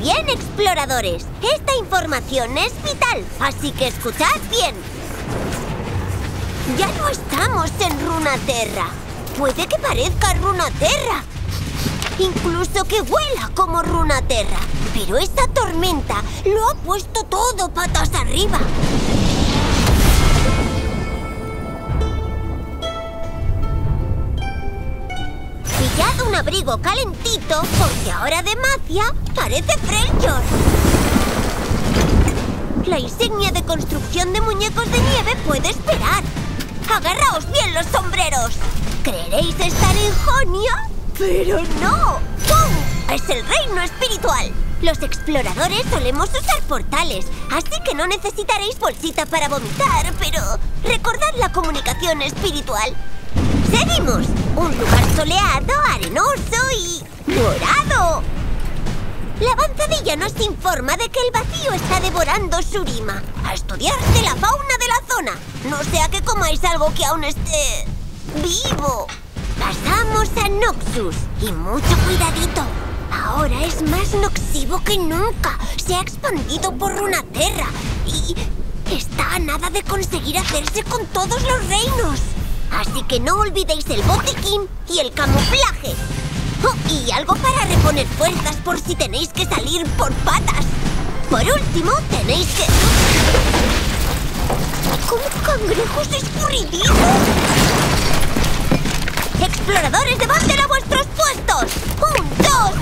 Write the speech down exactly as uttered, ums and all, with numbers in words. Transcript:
bien, exploradores. Esta información es vital, así que escuchad bien. Ya no estamos en Runeterra. Puede que parezca Runeterra. Incluso que vuela como Runeterra. Pero esta tormenta lo ha puesto todo patas arriba. Pillad un abrigo calentito, porque ahora Demacia parece Freljord. La insignia de construcción de muñecos de nieve puede esperar. Agarraos bien los sombreros. ¿Creeréis estar en Jonia? ¡Pero no! ¡Pum! ¡Es el reino espiritual! Los exploradores solemos usar portales, así que no necesitaréis bolsita para vomitar, pero recordad la comunicación espiritual. ¡Seguimos! Un lugar soleado, arenoso y morado. La avanzadilla nos informa de que el vacío está devorando Surima. A estudiarse la fauna de la zona. No sea que comáis algo que aún esté... vivo. Pasamos a Noxus. Y mucho cuidadito. Ahora es más noxivo que nunca. Se ha expandido por Runeterra. Y está a nada de conseguir hacerse con todos los reinos. Así que no olvidéis el botiquín y el camuflaje. Oh, y algo para reponer fuerzas por si tenéis que salir por patas. Por último, tenéis que... ¡como cangrejos escurridizos! ¡Exploradores, debaten a vuestros puestos! ¡Un, dos,